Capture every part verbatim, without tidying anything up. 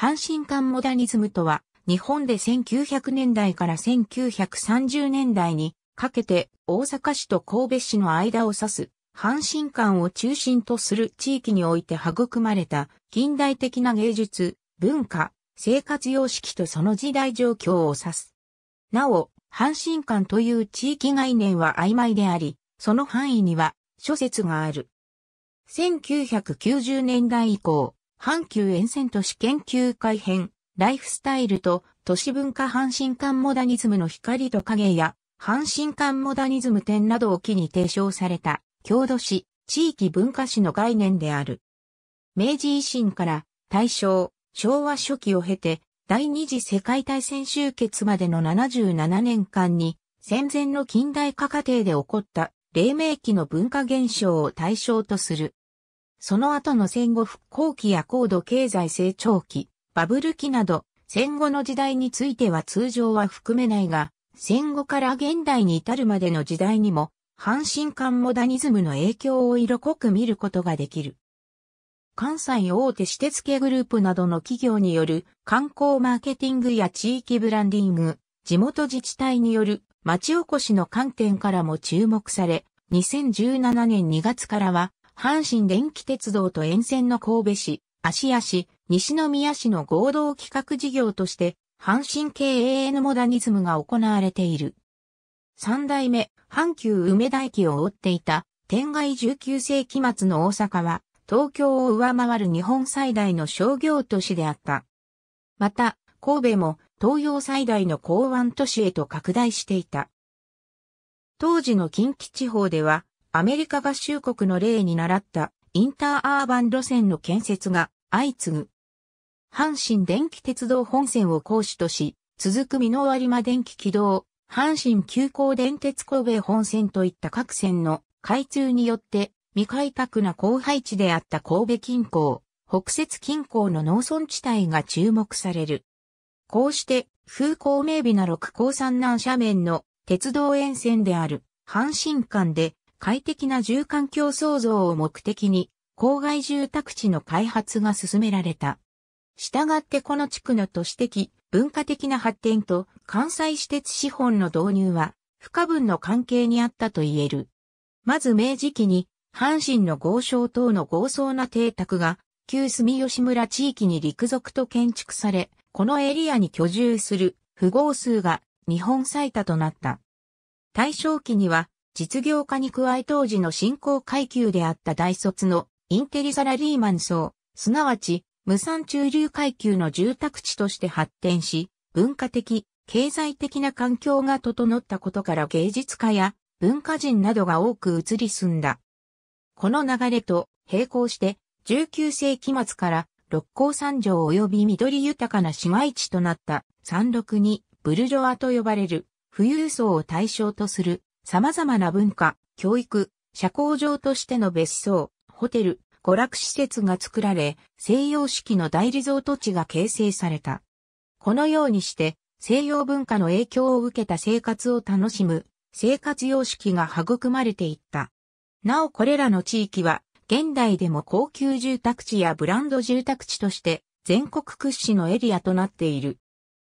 阪神間モダニズムとは、日本でせんきゅうひゃくねんだいからせんきゅうひゃくさんじゅうねんだいにかけて大阪市と神戸市の間を指す、阪神間を中心とする地域において育まれた近代的な芸術、文化、生活様式とその時代状況を指す。なお、阪神間という地域概念は曖昧であり、その範囲には諸説がある。せんきゅうひゃくきゅうじゅうねんだい以降、阪急沿線都市研究会編、ライフスタイルと都市文化阪神間モダニズムの光と影や、阪神間モダニズム展などを機に提唱された、郷土史、地域文化史の概念である。明治維新から大正、昭和初期を経て、第二次世界大戦終結までのななじゅうななねんかんに、戦前の近代化過程で起こった、黎明期の文化現象を対象とする。その後の戦後復興期や高度経済成長期、バブル期など、戦後の時代については通常は含めないが、戦後から現代に至るまでの時代にも、阪神間モダニズムの影響を色濃く見ることができる。関西大手私鉄系グループなどの企業による観光マーケティングや地域ブランディング、地元自治体による町おこしの観点からも注目され、にせんじゅうななねんにがつからは、阪神電気鉄道と沿線の神戸市、芦屋市、西宮市の合同企画事業として、阪神間 モダニズムが行われている。三代目、阪急梅田駅を追っていた、天外じゅうきゅうせいき末の大阪は、東京を上回る日本最大の商業都市であった。また、神戸も東洋最大の港湾都市へと拡大していた。当時の近畿地方では、アメリカ合衆国の例に倣ったインターアーバン路線の建設が相次ぐ。阪神電気鉄道本線を好守とし、続く美濃有馬電気軌道、阪神急行電鉄神戸本線といった各線の開通によって、未開拓な荒廃地であった神戸近郊、北摂近郊の農村地帯が注目される。こうして、風光明媚な六甲山南斜面の鉄道沿線である阪神間で快適な住環境創造を目的に、郊外住宅地の開発が進められた。したがってこの地区の都市的、文化的な発展と関西私鉄資本の導入は不可分の関係にあったと言える。まず明治期に、阪神の豪商等の豪壮な邸宅が、旧住吉村地域に陸続と建築され、このエリアに居住する富豪数が日本最多となった。大正期には、実業家に加え当時の新興階級であった大卒のインテリサラリーマン層、すなわち無産中流階級の住宅地として発展し、文化的、経済的な環境が整ったことから芸術家や文化人などが多く移り住んだ。この流れと並行してじゅうきゅうせいきまつから六甲山上及び緑豊かな市街地となった山麓にブルジョアと呼ばれる富裕層を対象とする様々な文化、教育、社交場としての別荘、ホテル、娯楽施設が作られ西洋式の大リゾート地が形成された。このようにして西洋文化の影響を受けた生活を楽しむ生活様式が育まれていった。なおこれらの地域は、現代でも高級住宅地やブランド住宅地として、全国屈指のエリアとなっている。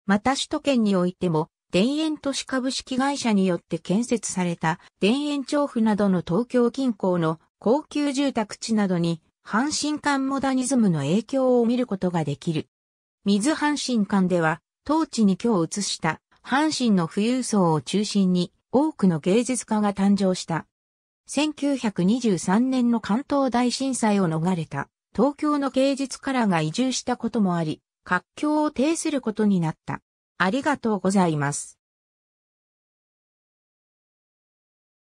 また首都圏においても、田園都市株式会社によって建設された、田園調布などの東京近郊の高級住宅地などに、阪神間モダニズムの影響を見ることができる。水阪神間では、当地に居を移した、阪神の富裕層を中心に、多くの芸術家が誕生した。せんきゅうひゃくにじゅうさんねんの関東大震災を逃れた東京の芸術家らが移住したこともあり、活況を呈することになった。ありがとうございます。